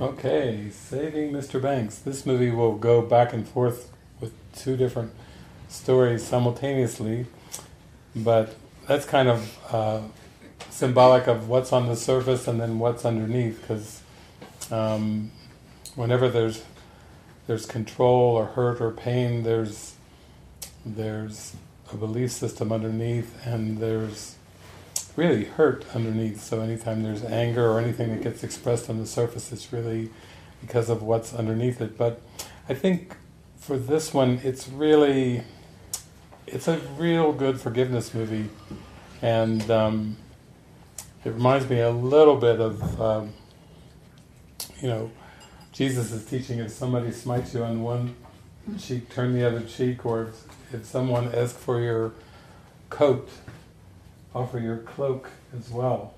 Okay, Saving Mr. Banks. This movie will go back and forth with two different stories simultaneously, but that's kind of symbolic of what's on the surface and then what's underneath, because whenever there's control or hurt or pain, there's a belief system underneath, and there's really hurt underneath. So anytime there's anger or anything that gets expressed on the surface, it's really because of what's underneath it. But I think for this one, it's a real good forgiveness movie, and it reminds me a little bit of you know, Jesus' teaching: if somebody smites you on one cheek, turn the other cheek, or if someone asks for your coat, offer your cloak as well.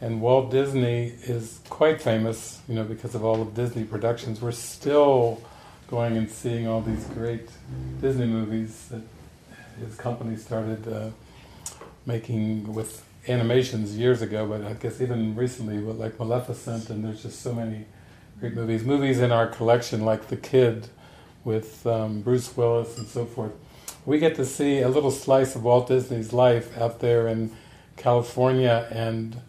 And Walt Disney is quite famous, you know, because of all of Disney productions. We're still going and seeing all these great Disney movies that his company started making with animations years ago, but I guess even recently, with like Maleficent, and there's just so many great movies. Movies in our collection, like The Kid, with Bruce Willis and so forth. We get to see a little slice of Walt Disney's life out there in California, and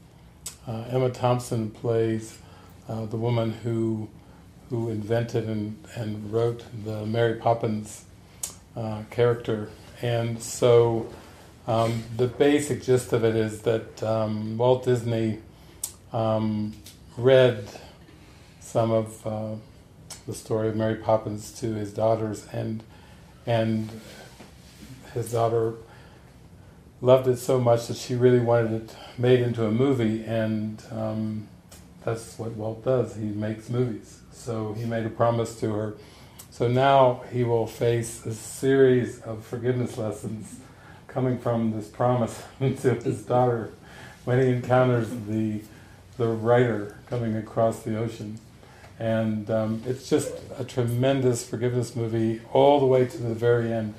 Emma Thompson plays the woman who invented and wrote the Mary Poppins character. And so the basic gist of it is that Walt Disney read some of the story of Mary Poppins to his daughters, and his daughter loved it so much that she really wanted it made into a movie, and that's what Walt does. He makes movies. So he made a promise to her. So now he will face a series of forgiveness lessons coming from this promise to his daughter when he encounters the writer coming across the ocean. And it's just a tremendous forgiveness movie all the way to the very end,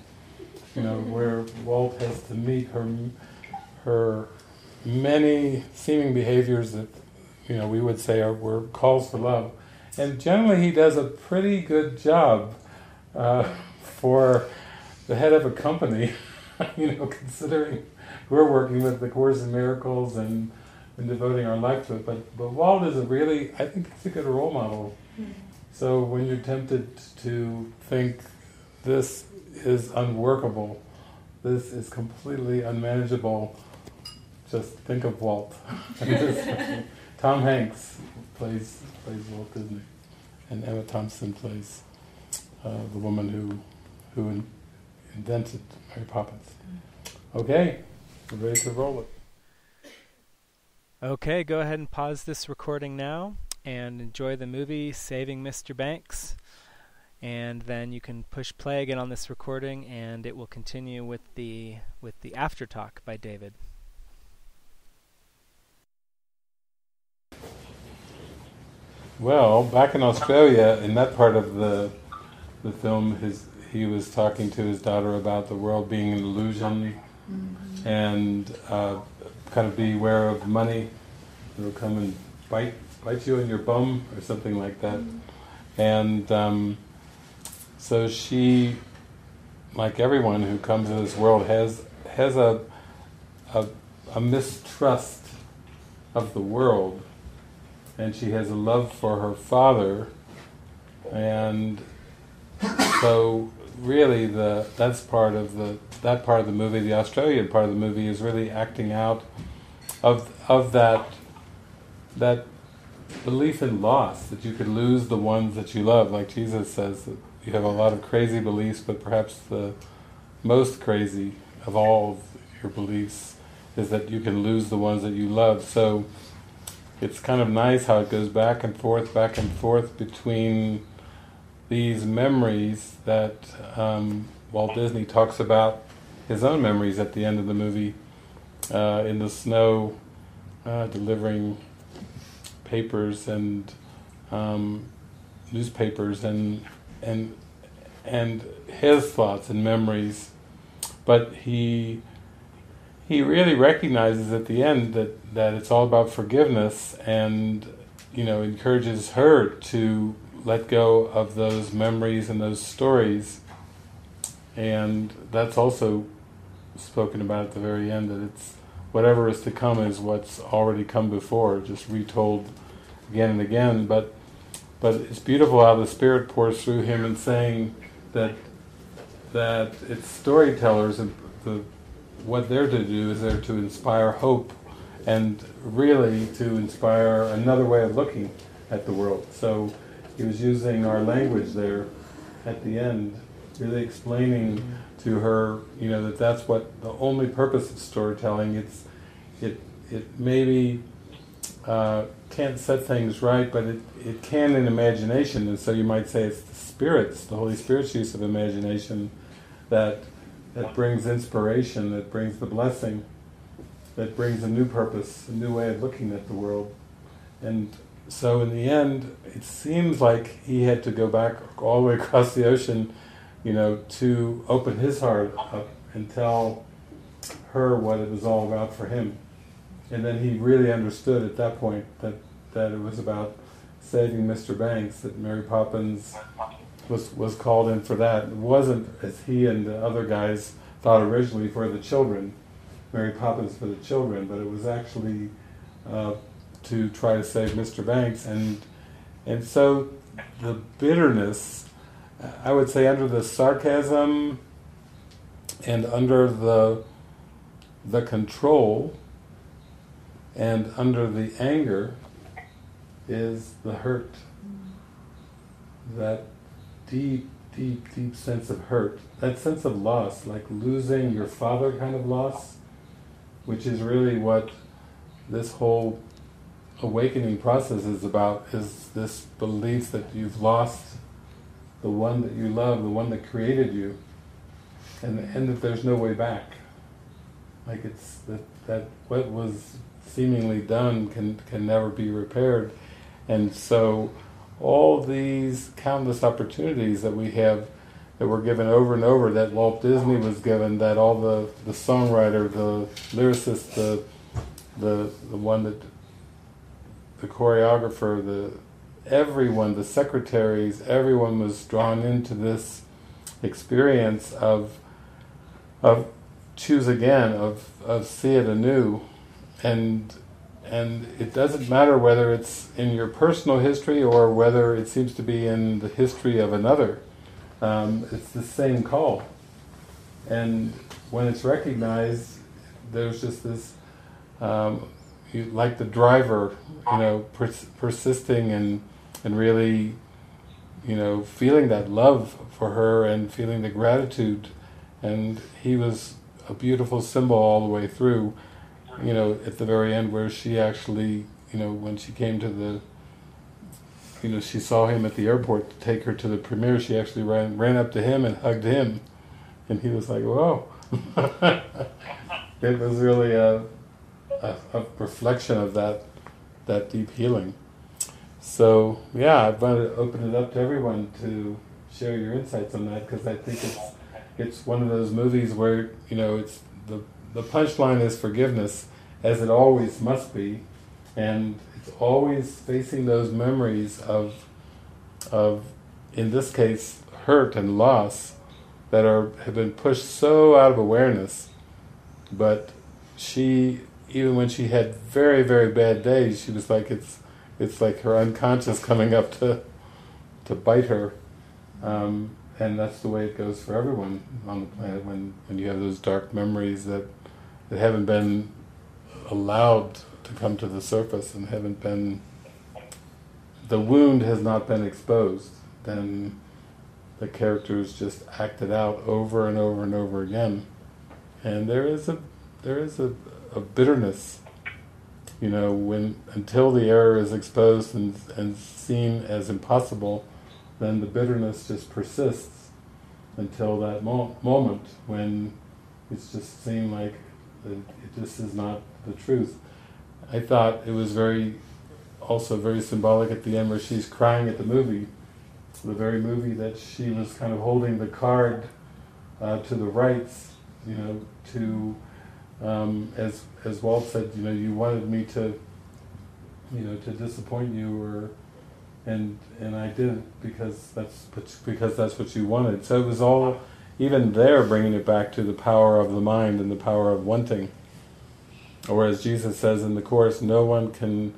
you know, where Walt has to meet her many seeming behaviors that, you know, we would say were calls for love. And generally he does a pretty good job for the head of a company, you know, considering we're working with The Course in Miracles and devoting our life to it. But Walt is I think it's a good role model. Mm-hmm. So when you're tempted to think this is unworkable, this is completely unmanageable, just think of Walt. Tom Hanks plays Walt Disney, and Emma Thompson plays the woman who invented Mary Poppins. Okay, we're ready to roll it. Okay, go ahead and pause this recording now and enjoy the movie Saving Mr. Banks, and then you can push play again on this recording, and it will continue with the after talk by David. Well, back in Australia, in that part of the film, he was talking to his daughter about the world being an illusion, mm-hmm. and kind of beware of money. It'll come and bite you in your bum or something like that. Mm-hmm. And so she, like everyone who comes into this world, has a mistrust of the world. And she has a love for her father, and so really that part of the movie, the Australian part of the movie, is really acting out of that belief in loss, that you could lose the ones that you love. Like Jesus says, that you have a lot of crazy beliefs, but perhaps the most crazy of all of your beliefs is that you can lose the ones that you love. So it's kind of nice how it goes back and forth between these memories that Walt Disney talks about, his own memories at the end of the movie, in the snow, delivering papers and newspapers and his thoughts and memories. But he really recognizes at the end that it's all about forgiveness, and you know, encourages her to let go of those memories and those stories. And that's also spoken about at the very end, that it's whatever is to come is what's already come before, just retold again and again. But it's beautiful how the Spirit pours through him in saying that it's storytellers, and what they're to do is they're to inspire hope and really to inspire another way of looking at the world. So he was using our language there at the end, really explaining to her, you know, that's what the only purpose of storytelling. It maybe can't set things right, but it can in imagination, and so you might say it's the Spirit's, the Holy Spirit's use of imagination that brings inspiration, that brings the blessing, that brings a new purpose, a new way of looking at the world. And so in the end, it seems like he had to go back all the way across the ocean, you know, to open his heart up and tell her what it was all about for him. And then he really understood at that point that it was about saving Mr. Banks, that Mary Poppins was called in for that. It wasn't, as he and the other guys thought originally, for the children, Mary Poppins for the children, but it was actually to try to save Mr. Banks. And so the bitterness, I would say, under the sarcasm and under the control and under the anger is the hurt, that deep, deep, deep sense of hurt, that sense of loss, like losing your father kind of loss, which is really what this whole awakening process is about, is this belief that you've lost the one that you love, the one that created you, and that there's no way back. Like it's that what was seemingly done can never be repaired. And so all these countless opportunities that we have, that were given over and over, that Walt Disney was given, that all the songwriter, the lyricist, the one that the choreographer, everyone, the secretaries, everyone was drawn into this experience of choose again, of see it anew. And it doesn't matter whether it's in your personal history or whether it seems to be in the history of another. It's the same call. And when it's recognized, there's just this, like the driver, you know, persisting and really, you know, feeling that love for her and feeling the gratitude. And he was a beautiful symbol all the way through, you know, at the very end where she actually, you know, when she came to the, you know, she saw him at the airport to take her to the premiere, she actually ran up to him and hugged him. And he was like, whoa. It was really a reflection of that deep healing. So, yeah, I wanted to open it up to everyone to share your insights on that, because I think it's one of those movies where, you know, it's the punchline is forgiveness, as it always must be, and it's always facing those memories of in this case, hurt and loss that have been pushed so out of awareness. But she, even when she had very, very bad days, she was like, it's like her unconscious coming up to bite her. And that's the way it goes for everyone on the planet, when you have those dark memories that haven't been allowed to come to the surface and haven't been, the wound has not been exposed, then the characters just act it out over and over and over again. And there is a bitterness, you know, when until the error is exposed and seen as impossible, then the bitterness just persists until that moment when it's just seemed like it just is not the truth. I thought it was also very symbolic at the end where she's crying at the movie, the very movie that she was kind of holding the card to the rights, you know, to as Walt said, you know, you wanted me to you know, to disappoint you, or and I didn't, because that's what you wanted. So it was all, even there, bringing it back to the power of the mind and the power of wanting. Or as Jesus says in the Course, no one can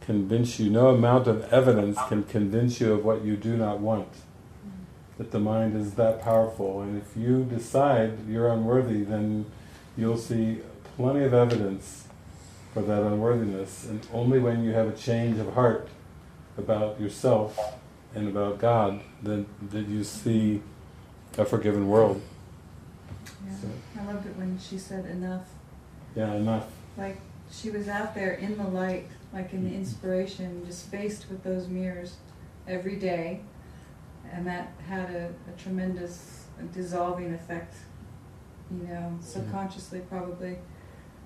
convince you, no amount of evidence can convince you of what you do not want. That the mind is that powerful, and if you decide you're unworthy, then you'll see plenty of evidence for that unworthiness, and only when you have a change of heart about yourself and about God, then did you see a forgiven world. Yeah. So. I loved it when she said enough. Yeah, enough. Like she was out there in the light, like in the inspiration, just faced with those mirrors every day, and that had a tremendous dissolving effect, you know, subconsciously probably,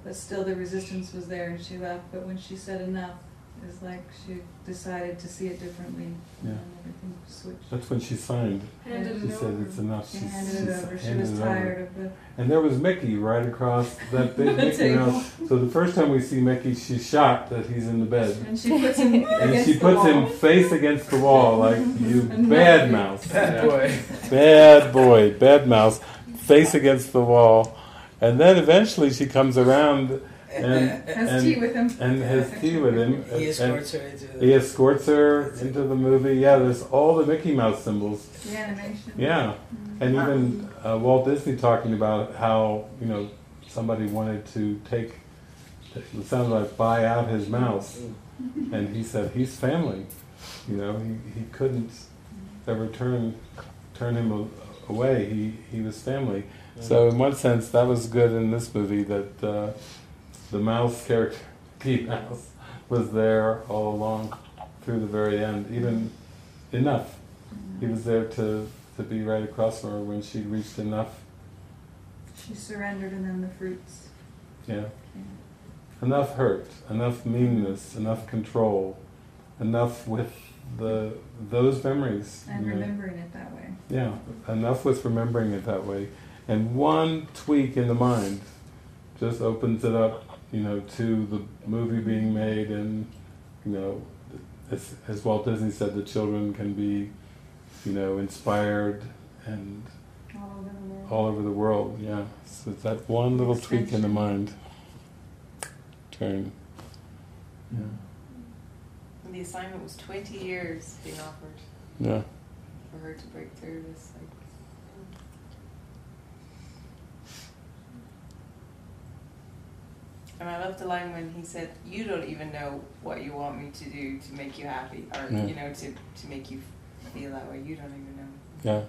but still the resistance was there and she left. But when she said enough, it was like she decided to see it differently, and everything switched. That's when she signed. She said it's enough. She handed it over. She was tired of the... And there was Mickey right across that big Mickey Mouse. So the first time we see Mickey, she's shocked that he's in the bed. And she puts him him face against the wall, like, you bad mouse. Bad boy. Bad boy. Bad mouse. Face against the wall. And then eventually she comes around... And has tea with him. He escorts her into the movie. He escorts her into the movie. Yeah, there's all the Mickey Mouse symbols. The animation. Yeah. Mm-hmm. And even Walt Disney talking about how, you know, somebody wanted to take, it sounded like buy out his mouse. And he said, he's family. You know, he couldn't ever turn him away. He was family. Mm-hmm. So in one sense, that was good in this movie that... the mouse character, Mickey Mouse, was there all along through the very end, even enough. He was there to be right across from her when she reached enough. She surrendered, and then the fruits. Yeah. Enough hurt, enough meanness, enough control, enough with those memories. And remembering it that way. Yeah, enough with remembering it that way. And one tweak in the mind just opens it up, you know, to the movie being made, and, you know, as Walt Disney said, the children can be, you know, inspired and all over the world. Yeah, so it's that one little tweak in the mind. Turn. Yeah. And the assignment was 20 years being offered. Yeah. For her to break through this, like. And I love the line when he said, "You don't even know what you want me to do to make you happy, or you know, to make you feel that way. You don't even know."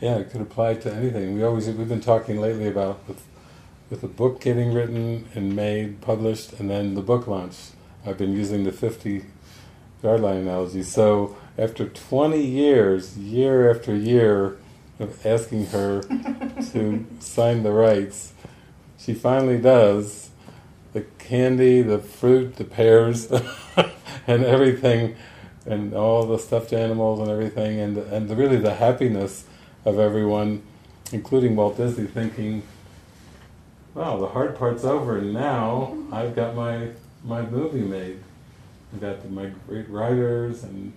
Yeah, it could apply to anything. We've been talking lately about with the book getting written and made, published, and then the book launch. I've been using the 50-yard line analogy. So after 20 years, year after year, of asking her to sign the rights, she finally does. The candy, the fruit, the pears, and everything, and all the stuffed animals and everything, and really the happiness of everyone, including Walt Disney, thinking, "Wow, the hard part's over, and now I've got my movie made. I've got my great writers and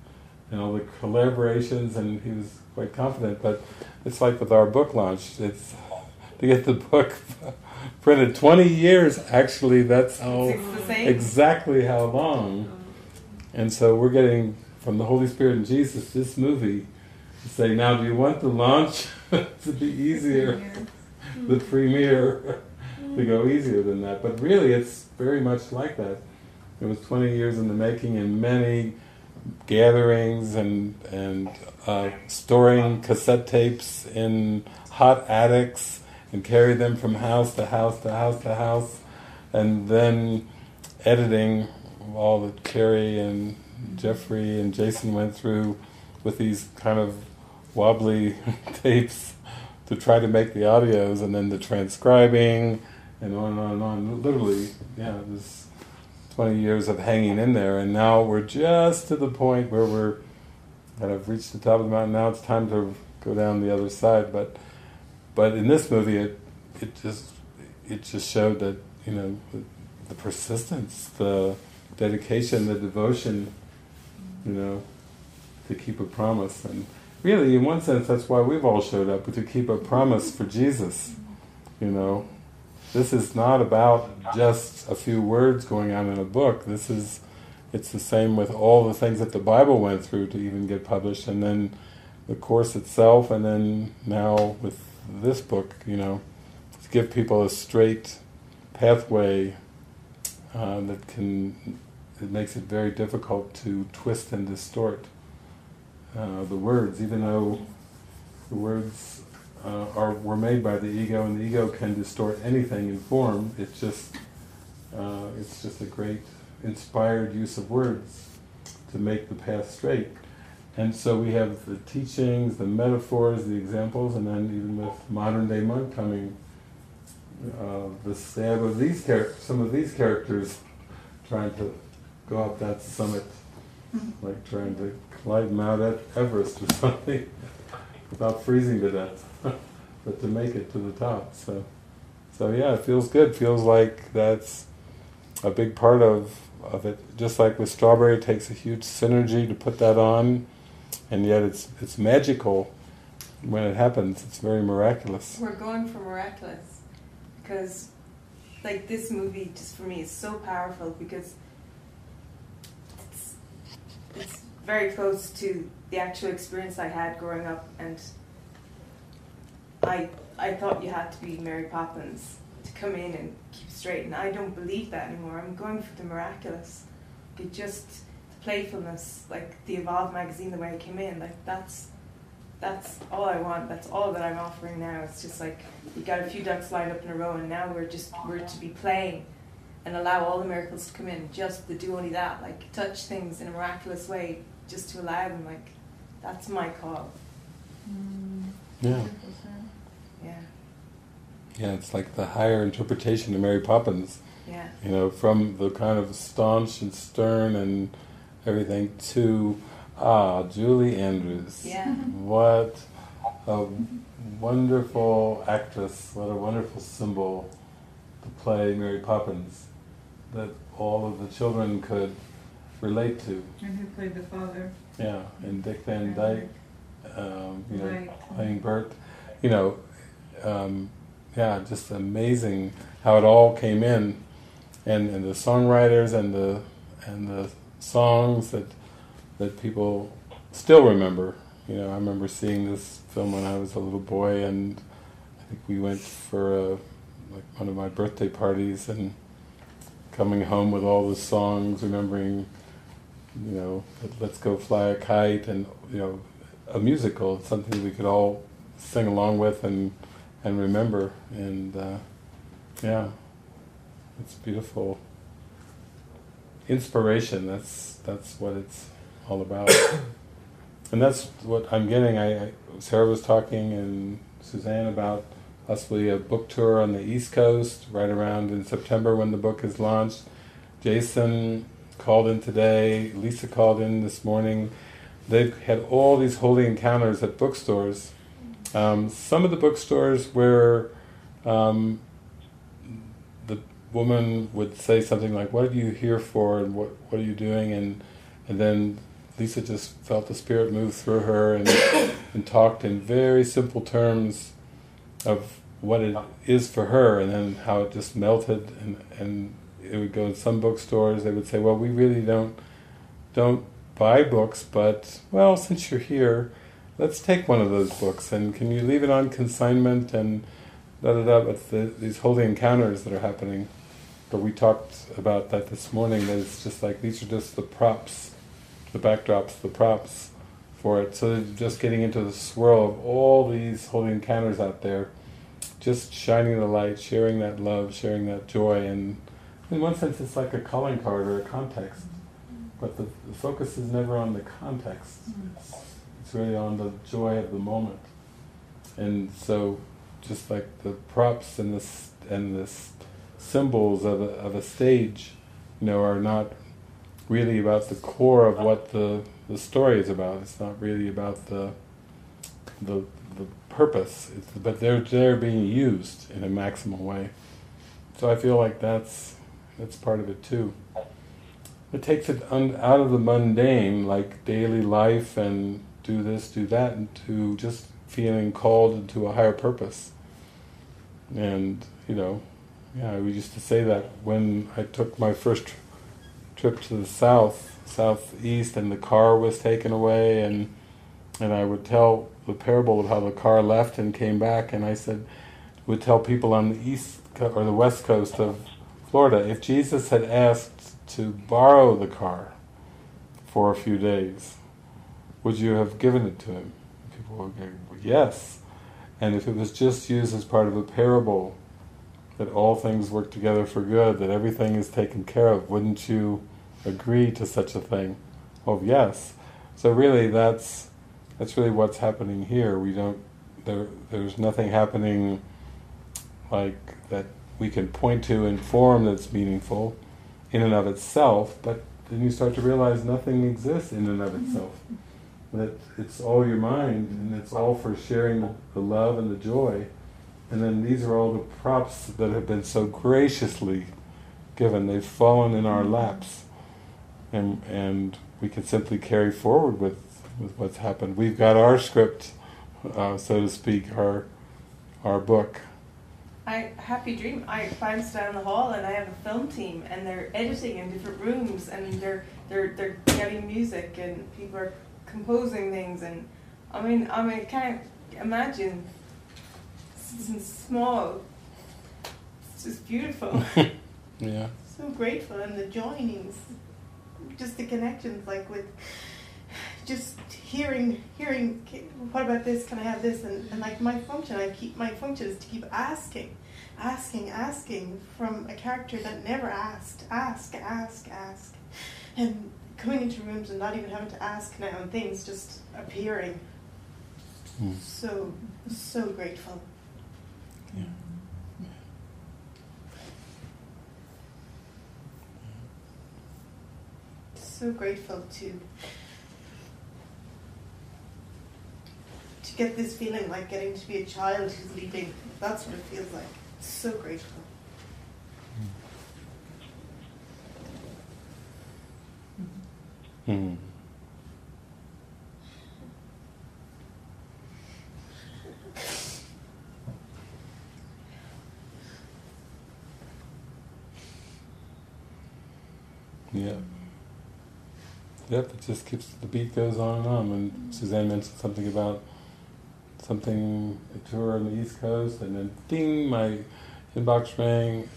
all the collaborations," and he was quite confident. But it's like with our book launch, it's to get the book printed. 20 years, actually, that's exactly how long. And so we're getting, from the Holy Spirit and Jesus, this movie, to say, now do you want the launch to be easier? The premiere to go easier than that. But really, it's very much like that. It was 20 years in the making, and many gatherings and storing cassette tapes in hot attics and carry them from house to house to house to house, and then editing all that Carrie and Jeffrey and Jason went through with these kind of wobbly tapes to try to make the audios, and then the transcribing and on and on and on. Literally, yeah, it was 20 years of hanging in there, and now we're just to the point where we're kind of reached the top of the mountain. Now it's time to go down the other side, but in this movie it just showed that you know, the persistence, the dedication, the devotion, you know, to keep a promise. And really, in one sense, that's why we've all showed up, to keep a promise for Jesus, you know. This is not about just a few words going on in a book. This is, it's the same with all the things that the Bible went through to even get published, and then the Course itself, and then now with this book, you know, to give people a straight pathway that can, it makes it very difficult to twist and distort the words, even though the words were made by the ego, and the ego can distort anything in form. It's just a great inspired use of words to make the path straight. And so we have the teachings, the metaphors, the examples, and then even with modern day monk coming, the stab of these some of these characters trying to go up that summit, like trying to climb Mount Everest or something, without freezing to death. But to make it to the top, so yeah, it feels good. Feels like that's a big part of it. Just like with strawberry, it takes a huge synergy to put that on, and yet it's magical when it happens. It's very miraculous. We're going for miraculous because, like, this movie, just for me, is so powerful because it's very close to the actual experience I had growing up. And I thought you had to be Mary Poppins to come in and keep straight, and I don't believe that anymore. I'm going for the miraculous. But just the playfulness, like the Evolve magazine, the way I came in, like that's all I want. That's all that I'm offering now. It's just like you got a few ducks lined up in a row, and now we're to be playing and allow all the miracles to come in. Just to do only that, like touch things in a miraculous way, just to allow them. Like that's my call. Yeah. Yeah, it's like the higher interpretation of Mary Poppins. Yeah. You know, from the kind of staunch and stern and everything to, Julie Andrews. Yeah. What a wonderful actress, what a wonderful symbol to play Mary Poppins that all of the children could relate to. And who played the father. Yeah, and Dick Van Dyke, you know, playing Bert. You know, yeah, just amazing how it all came in, and the songwriters and the songs that people still remember. You know, I remember seeing this film when I was a little boy, and I think we went for like one of my birthday parties, and coming home with all the songs, remembering, you know, Let's Go Fly a Kite, and you know, a musical, something we could all sing along with and remember, and yeah, it's beautiful. Inspiration, that's what it's all about. And that's what I'm getting. Sarah was talking, and Suzanne, about possibly a book tour on the East Coast, right around in September when the book is launched. Jason called in today, Lisa called in this morning. They've had all these holy encounters at bookstores. Some of the bookstores where the woman would say something like, "What are you here for?" and what are you doing?" and then Lisa just felt the Spirit move through her and talked in very simple terms of what it is for her, and then how it just melted, and it would go in some bookstores. They would say, "Well, we really don't buy books, but well, since you're here, let's take one of those books, and can you leave it on consignment?" and da-da-da, with these holy encounters that are happening. But we talked about that this morning, that it's just like, these are just the props, the backdrops, the props for it. So they're just getting into the swirl of all these holy encounters out there, just shining the light, sharing that love, sharing that joy, and in one sense it's like a calling card or a context, but the focus is never on the context. It's really on the joy of the moment. And so just like the props and the symbols of a stage, you know, are not really about the core of what the story is about. It's not really about the purpose, but they're being used in a maximal way. So I feel like that's part of it too. It takes it out of the mundane, like daily life and do this, do that, and to just feeling called into a higher purpose. And, you know, yeah, I used to say that when I took my first trip to the southeast, and the car was taken away, and I would tell the parable of how the car left and came back, and I said, would tell people on the east or the west coast of Florida, if Jesus had asked to borrow the car for a few days, would you have given it to him? People would go, yes. And if it was just used as part of a parable, that all things work together for good, that everything is taken care of, wouldn't you agree to such a thing? Oh, yes. So really, that's really what's happening here. We don't, there's nothing happening like that we can point to in form that's meaningful in and of itself, but then you start to realize nothing exists in and of itself. That it's all your mind, and it's all for sharing the love and the joy. And then these are all the props that have been so graciously given. They've fallen in our laps. And we can simply carry forward with what's happened. We've got our script, so to speak, our book. Happy Dream. I bounce down the hall, and I have a film team, and they're editing in different rooms, and they're getting music, and people are composing things, and I mean, can't imagine. It's small. It's just beautiful. Yeah. So grateful, and the joinings, just the connections, like with just hearing, what about this, can I have this, and like my function, my function is to keep asking from a character that never asked, ask, and coming into rooms and not even having to ask now, and things just appearing. Mm. So grateful. Yeah. So grateful to get this feeling, like getting to be a child who's leaping. That's what it feels like. So grateful. Mm. Yeah. Yep, it just keeps, the beat goes on and on. And Suzanne mentioned something about something, a tour on the East Coast, and then ding, my inbox rang.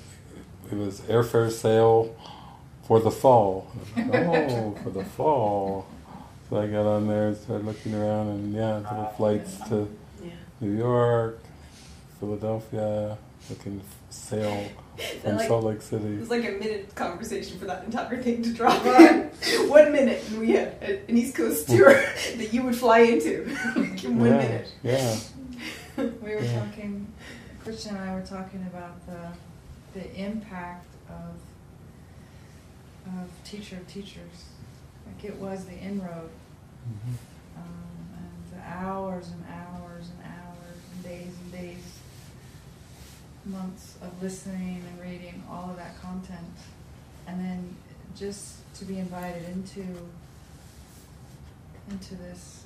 It was airfare sale for the fall. Like, oh, for the fall. So I got on there and started looking around, and yeah, little flights to New York, Philadelphia, looking sail from Salt Lake City. It was like a minute conversation for that entire thing to drop on. 1 minute, and we had an East Coast tour that you would fly into in 1 minute. Yeah. We were talking, Christian and I were talking about the impact of teacher of teachers. Like it was the inroad. Mm-hmm. And the hours and hours and hours and days. Months of listening and reading all of that content, and then just to be invited into this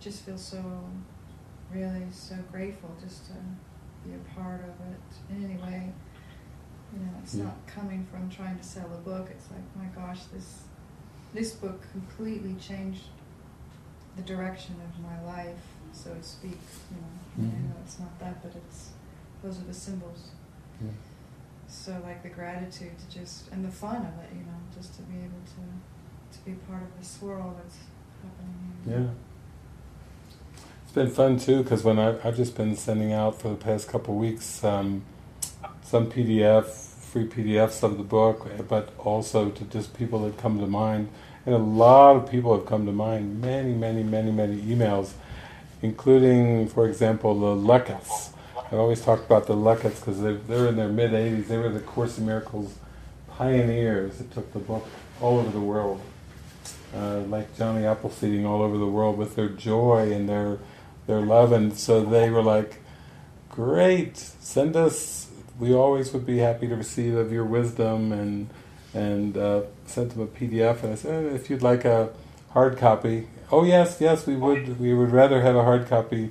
just feels so, really so grateful just to be a part of it in any way. You know, it's not coming from trying to sell a book. It's like, my gosh, this book completely changed the direction of my life, so to speak. You know, I know it's not that, but it's, those are the symbols. Yeah. So like the gratitude to just, and the fun of it, you know, just to be able to be part of the swirl that's happening here. Yeah. It's been fun too, because when I've just been sending out for the past couple of weeks some free PDFs of the book, but also to just people that come to mind. And a lot of people have come to mind, many emails, including, for example, the Luckets. I always talk about the Luckets because they're in their mid-80s. They were the Course in Miracles pioneers that took the book all over the world, like Johnny Appleseeding all over the world with their joy and their love. And so they were like, great, send us we always would be happy to receive of your wisdom, and sent them a PDF, and I said, if you'd like a hard copy, oh yes, yes, we would rather have a hard copy,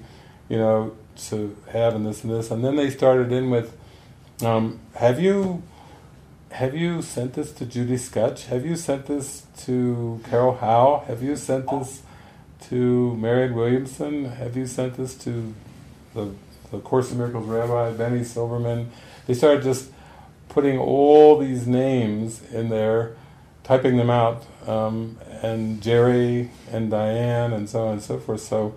you know, to have and this and this. And then they started in with, have you sent this to Judy Skutch? Have you sent this to Carol Howe? Have you sent this to Mary Williamson? Have you sent this to the Course in Miracles Rabbi, Benny Silverman? They started just putting all these names in there, typing them out, and Jerry and Diane and so on and so forth. So,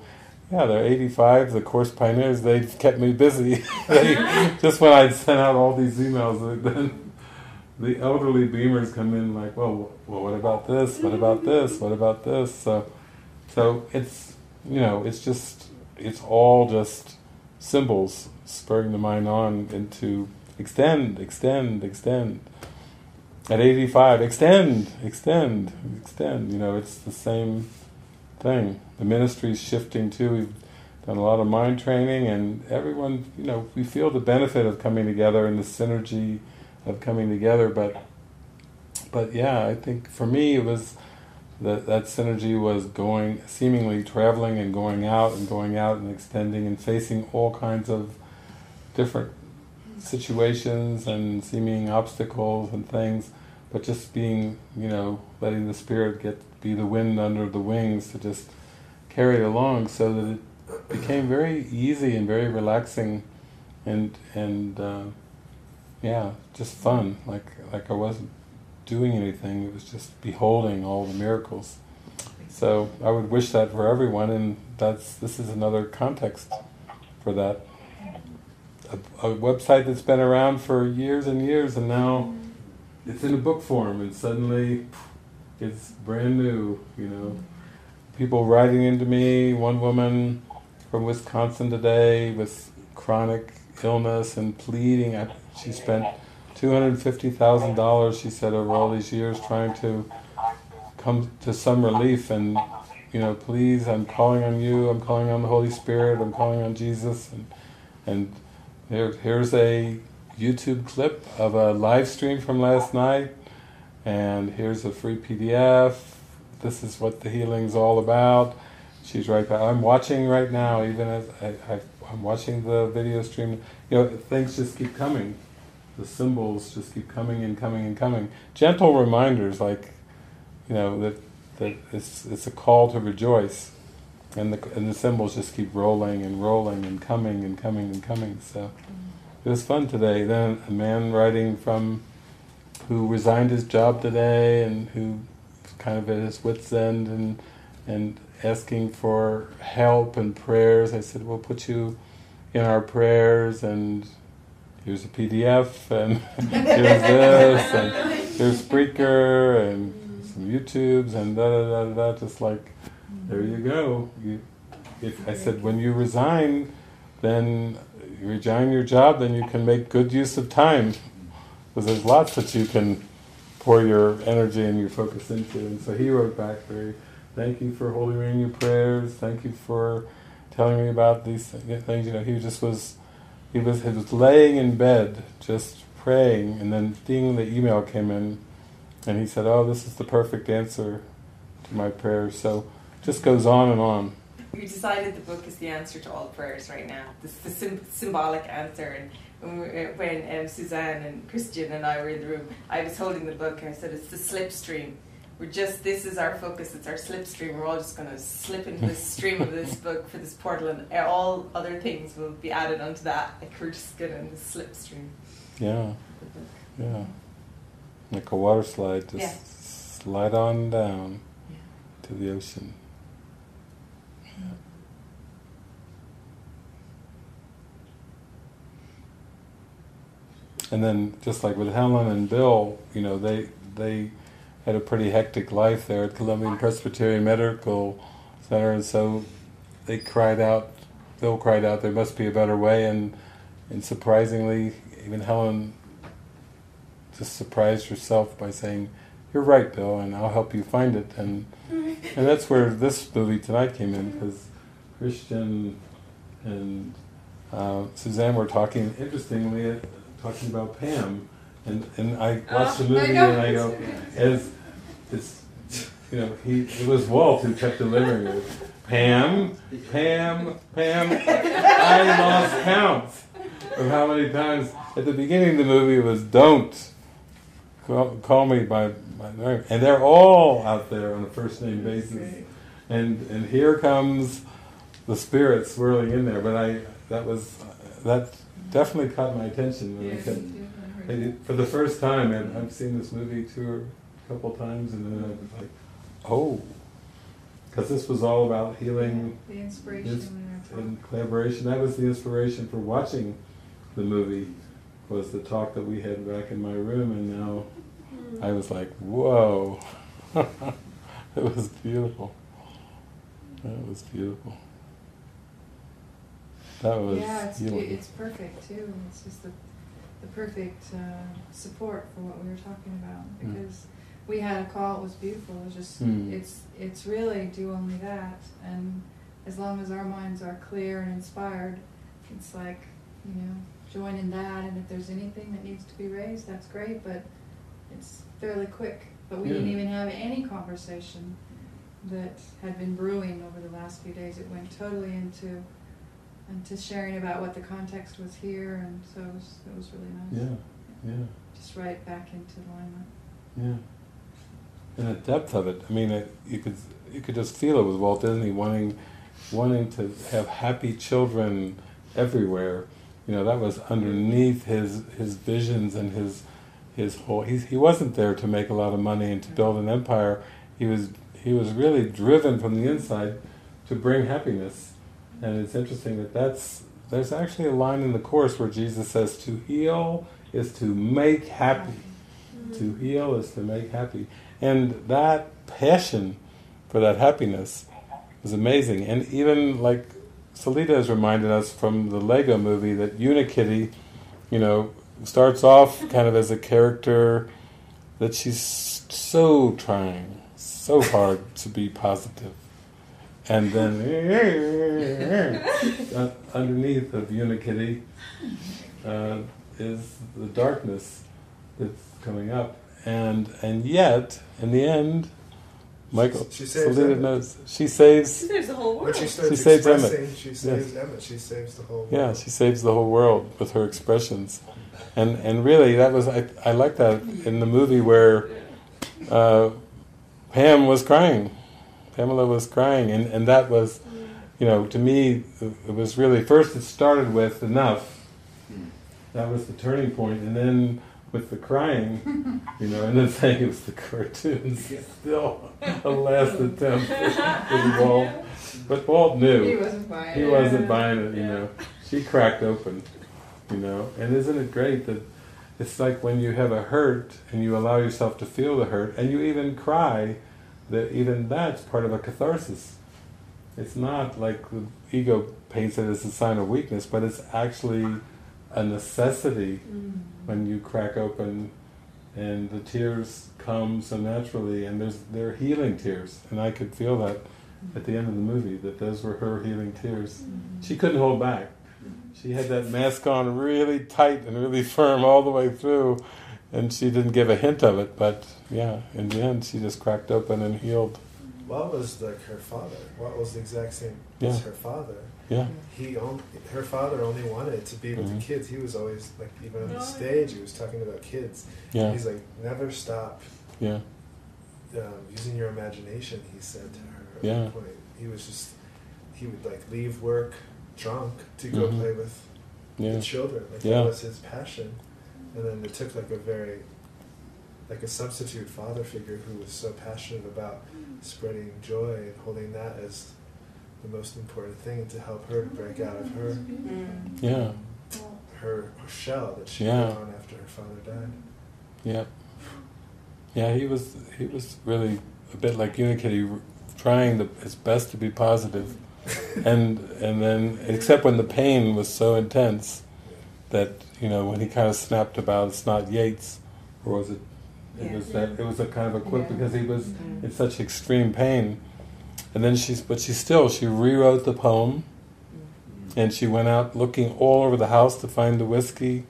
yeah, they're 85, the Course Pioneers, they've kept me busy. Just when I'd sent out all these emails, then the elderly beamers come in like, well, what about this? What about this? What about this? So it's, you know, it's all just symbols spurring the mind on into extend. At 85, extend. You know, it's the same thing. The ministry's shifting too. We've done a lot of mind training, and everyone, you know, we feel the benefit of coming together and the synergy of coming together. But yeah, I think for me it was that synergy was going, seemingly traveling and going out and extending and facing all kinds of different situations and seeming obstacles and things, but just being, you know, letting the Spirit be the wind under the wings to just carry it along, so that it became very easy and very relaxing, and yeah, just fun. Like I wasn't doing anything; it was just beholding all the miracles. So I would wish that for everyone, and this is another context for that. A website that's been around for years and years, and now it's in a book form, and suddenly it's brand new, you know. People writing into me, one woman from Wisconsin today with chronic illness and pleading. She spent $250,000, she said, over all these years trying to come to some relief, and, you know, please, I'm calling on you, I'm calling on the Holy Spirit, I'm calling on Jesus, and here's a YouTube clip of a live stream from last night, and here's a free PDF. This is what the healing's all about. She's right back. I'm watching right now, even as I'm watching the video stream. You know, things just keep coming. The symbols just keep coming and coming and coming. Gentle reminders, like, you know, that it's a call to rejoice. And the symbols just keep rolling and rolling and coming and coming and coming. So it was fun today. Then a man writing from who resigned his job today and who kind of at his wit's end and asking for help and prayers. I said, we'll put you in our prayers, and here's a PDF, and here's this, and here's Spreaker, and some YouTubes, and da-da-da-da-da, just like, there you go. I said, when you resign, then you resign your job, then you can make good use of time, because there's lots that you can pour your energy and your focus into. And so he wrote back, thank you for holding me in your prayers. Thank you for telling me about these things. You know, he just was, he was laying in bed, just praying, and then seeing the email came in, and he said, oh, this is the perfect answer to my prayers. So. Just goes on and on. You decided the book is the answer to all prayers right now. This is the symbolic answer. And when Suzanne and Christian and I were in the room, I was holding the book and I said, it's the slipstream. This is our focus, it's our slipstream. We're all just going to slip into the stream of this book for this portal, and all other things will be added onto that. Like, we're just going in the slipstream. Yeah. Yeah. Like a water slide, just slide on down to the ocean. And then, just like with Helen and Bill, you know, they had a pretty hectic life there at Colombian Presbyterian Medical Center, and so they cried out, Bill cried out, there must be a better way, and surprisingly, even Helen just surprised herself by saying, you're right, Bill, and I'll help you find it, and that's where this movie tonight came in, because Christian and Suzanne were talking, interestingly, talking about Pam, and I watched the movie and I go, as it's, you know, it was Walt who kept delivering it. Pam, Pam, Pam. I lost count of how many times at the beginning of the movie it was don't call me by my name, and they're all out there on a first name basis, and here comes the spirit swirling in there. But that definitely caught my attention when I kept, for the first time, and I've seen this movie a couple times, and then I was like, oh. Because this was all about healing, the inspiration and collaboration. That was the inspiration for watching the movie, was the talk that we had back in my room, and now I was like, whoa. It was beautiful. That was beautiful. That was healing. It's perfect too. It's just the perfect support for what we were talking about, because we had a call. It was beautiful. It was just it's really do only that, and as long as our minds are clear and inspired, it's like, you know, join in that. And if there's anything that needs to be raised, that's great. But it's fairly quick. But we didn't even have any conversation that had been brewing over the last few days. It went totally into sharing about what the context was here, and so it was really nice. Yeah. Just right back into alignment. Yeah. And the depth of it, I mean, you could just feel it with Walt Disney wanting to have happy children everywhere. You know, that was underneath his visions and his whole. He wasn't there to make a lot of money and to build an empire. He was really driven from the inside to bring happiness. And it's interesting that there's actually a line in the Course where Jesus says, "To heal is to make happy." To heal is to make happy. And that passion for that happiness was amazing. And even like Salita has reminded us from the Lego movie that Unikitty, you know, starts off kind of as a character that she's so hard to be positive. And then underneath of Unikitty is the darkness that's coming up. And yet, in the end, Michael, she saves Salita Emma. Knows. She saves the whole world. When she saves Emma. She saves Emma. She saves the whole world. Yeah, she saves the whole world with her expressions. And really, that was, I like that in the movie where Pam was crying. Pamela was crying. And that was, you know, to me, it was really, first it started with enough. That was the turning point. And then with the crying, you know, and then saying it was the cartoons, still a last attempt with Walt. But Walt knew. He wasn't buying it, you know. She cracked open, you know. And isn't it great that it's like when you have a hurt and you allow yourself to feel the hurt and you even cry, that even that's part of a catharsis. It's not like the ego paints it as a sign of weakness, but it's actually a necessity. When you crack open and the tears come so naturally, and they're healing tears, and I could feel that at the end of the movie, that those were her healing tears. She couldn't hold back. She had that mask on really tight and really firm all the way through, and she didn't give a hint of it, but yeah, in the end she just cracked open and healed. Walt was like her father. Walt was the exact same as her father. Yeah. Her father only wanted to be with the kids. He was always like, even on the stage, he was talking about kids. Yeah. He's like, never stop. Yeah. Using your imagination, he said to her. At one point, he was just, he would like leave work drunk to go play with the children. Like that was his passion. And then it took like a substitute father figure who was so passionate about spreading joy and holding that as the most important thing to help her to break out of her shell that she put on after her father died. Yeah. Yeah, he was really a bit like Unikitty, trying his best to be positive, and then except when the pain was so intense that, you know, when he kind of snapped about it's not Yates, or was it? It was a kind of a quip because he was in such extreme pain. And then she rewrote the poem, and she went out looking all over the house to find the whiskey,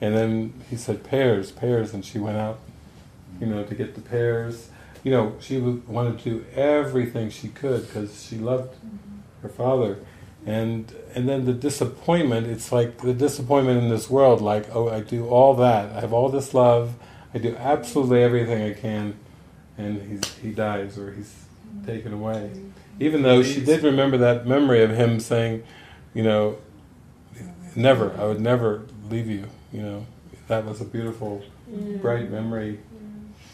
And then he said, pears, pears, and she went out, you know, to get the pears. You know, she wanted to do everything she could because she loved her father. And then the disappointment, it's like the disappointment in this world, like, oh, I do all that, I have all this love, I do absolutely everything I can, and he dies, or he's taken away. Even though she did remember that memory of him saying, you know, never, I would never leave you, you know. That was a beautiful, bright memory,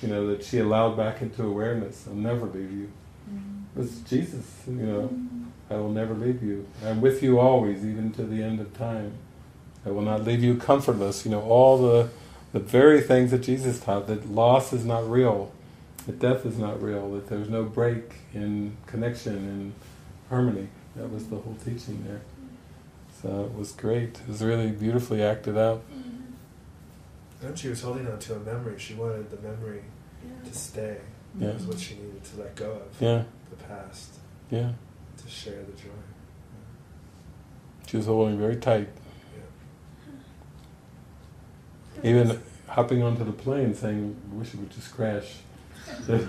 you know, that she allowed back into awareness. I'll never leave you. It's Jesus, you know. I will never leave you. I'm with you always, even to the end of time. I will not leave you comfortless. You know, all the very things that Jesus taught, that loss is not real, that death is not real, that there's no break in connection and harmony. That was the whole teaching there. So it was great. It was really beautifully acted out. And she was holding on to a memory. She wanted the memory to stay. Yeah. That was what she needed to let go of. Yeah. The past. Yeah. To share the joy. Yeah. She was holding very tight. Yeah. Even hopping onto the plane saying, I wish it would just crash. I feel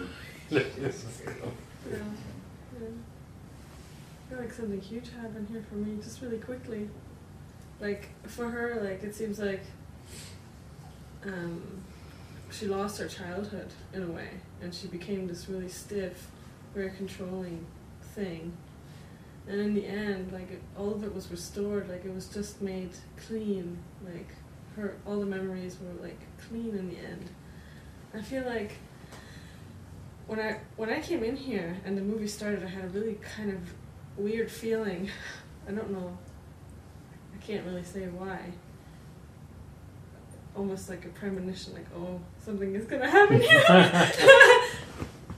like something huge happened here for me, just really quickly. Like, for her, like, it seems like she lost her childhood, in a way, and she became this really stiff, very controlling thing. And in the end, like, all of it was restored, like, it was just made clean, like, her, all the memories were, like, clean in the end. I feel like when I came in here and the movie started, I had a really kind of weird feeling. I don't know, I can't really say why. Almost like a premonition, like, oh, something is going to happen here.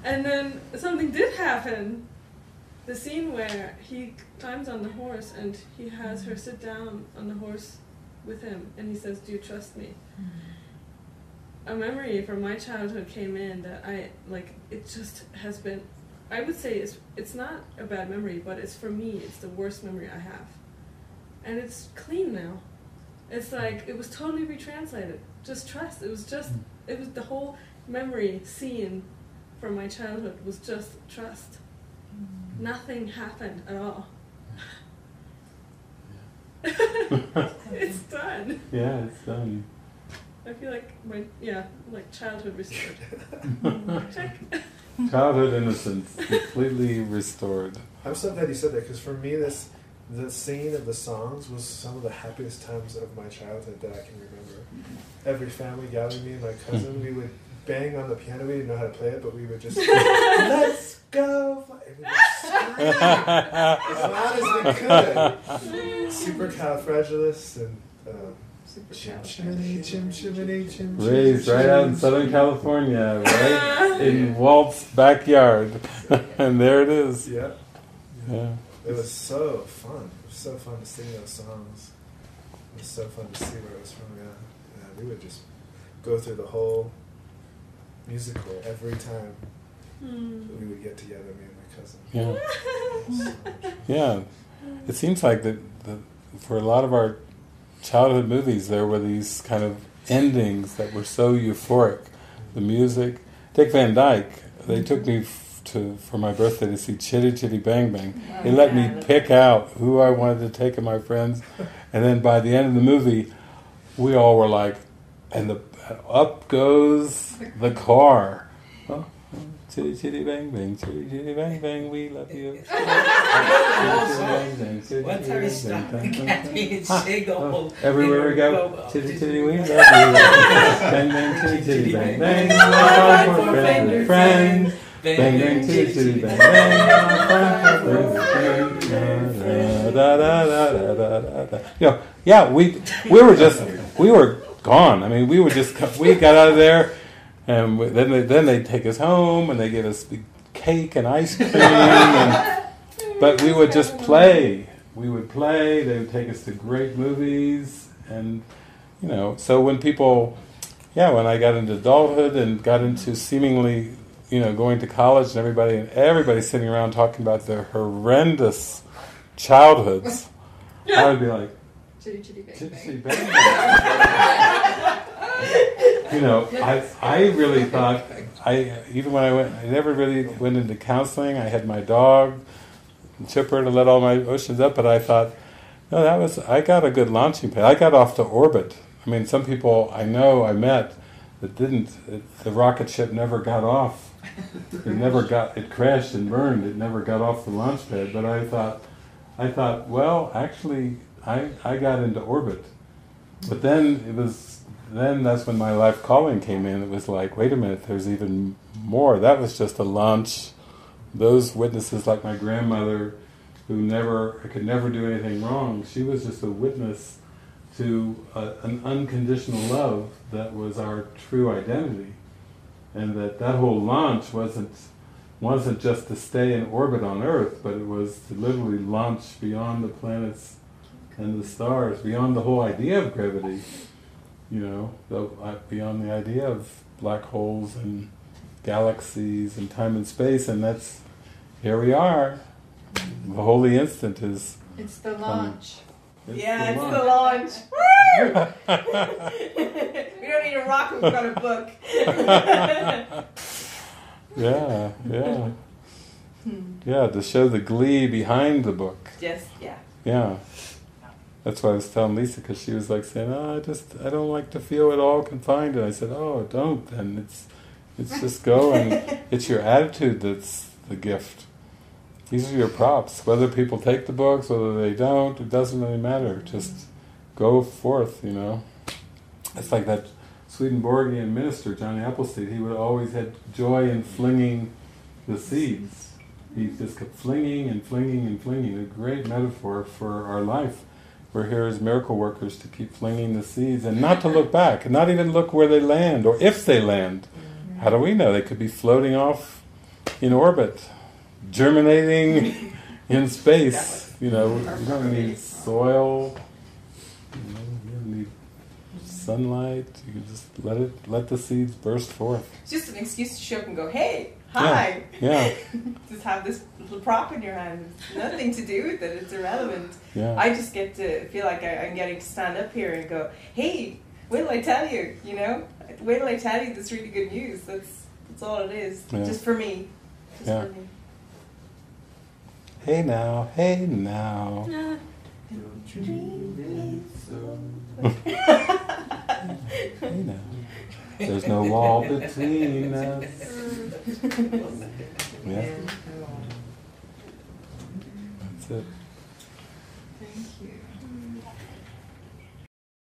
And then something did happen. The scene where he climbs on the horse and he has her sit down on the horse with him and he says, do you trust me? A memory from my childhood came in that I, like, it just has been, I would say it's not a bad memory, but it's, for me, it's the worst memory I have. And it's clean now. It's like, it was totally retranslated. Just trust, it was the whole memory scene from my childhood was just trust. Nothing happened at all. It's done. Yeah, it's done. I feel like my childhood restored. Check. Childhood innocence completely restored. I'm so glad you said that, because for me, the singing of the songs was some of the happiest times of my childhood that I can remember. Every family gathering, me and my cousin, we would bang on the piano. We didn't know how to play it, but we would just, let's go! And we would scream as loud as we could. Supercalifragilistic and Chim Chimney, Chim Chimney, Chim Chimney. Raised right out in Southern California, right? In Walt's backyard. And there it is. Yeah. Yeah. It was so fun. It was so fun to sing those songs. It was so fun to see where it was from. Yeah. Yeah, we would just go through the whole musical every time we would get together, me and my cousin. Yeah. Yeah. It seems like that for a lot of our childhood movies, there were these kind of endings that were so euphoric. The music. Dick Van Dyke, they took me for my birthday to see Chitty Chitty Bang Bang. Oh, they let me pick out who I wanted to take of my friends, and then by the end of the movie, we all were like, and up goes the car. Oh, Chitty Chitty Bang Bang, Chitty Chitty Bang Bang, we love you. One time he stopped and got me and giggled. Everywhere we go, Chitty Chitty, we love you. Bang Bang, Chitty Chitty Bang Bang, my friend. Bang Bang, Chitty Chitty Bang Bang, da da da da da da. You know, yeah, we were gone. I mean, we got out of there, and then they take us home, and they give us cake and ice cream, but we would just play. We would play. They would take us to great movies, and you know. So when people, when I got into adulthood and got into seemingly, you know, going to college, and everybody sitting around talking about their horrendous childhoods, I would be like, Chitty Chitty Bang Bang. You know, I really thought, even when I went, I never really went into counseling. I had my dog, Chipper, to let all my emotions up, but I thought, no, that was, I got a good launching pad. I got off the orbit. I mean, some people I know I met that didn't, the rocket ship never got off. It crashed and burned. It never got off the launch pad. But I thought, well, actually, I got into orbit. But then it was, then that's when my life calling came in. It was like, wait a minute, there's even more. That was just a launch. Those witnesses, like my grandmother, who could never do anything wrong, she was just a witness to an unconditional love that was our true identity. And that whole launch wasn't just to stay in orbit on Earth, but it was to literally launch beyond the planets and the stars, beyond the whole idea of gravity, you know, beyond the idea of black holes and galaxies and time and space. And that's, here we are. The holy instant is... It's the launch. It's the launch. Woo! We don't need to rock in front of a book. Yeah, to show the glee behind the book. Yes, yeah. Yeah. That's why I was telling Lisa, because she was like saying, oh, I don't like to feel at all confined. And I said, oh, don't then. It's just go, and it's your attitude that's the gift. These are your props. Whether people take the books, whether they don't, it doesn't really matter. Just go forth, you know. It's like that Swedenborgian minister, Johnny Appleseed. He would always had joy in flinging the seeds. He just kept flinging and flinging and flinging. A great metaphor for our life. We're here as miracle workers to keep flinging the seeds and not to look back, and not even look where they land, or if they land. How do we know? They could be floating off in orbit, germinating in space. You know, we don't need soil, you know, we don't need sunlight. You can just let the seeds burst forth. It's just an excuse to show up and go, hey, hi. Yeah. Just have this little prop in your hand. It's nothing to do with it. It's irrelevant. Yeah. I just get to feel like I'm getting to stand up here and go, hey, wait till I tell you, you know? Wait till I tell you this really good news. That's all it is. Yeah. Just for me. Just for me. Hey now, hey now. Don't you dream it so much. Hey now. There's no wall between us. Yeah. That's it.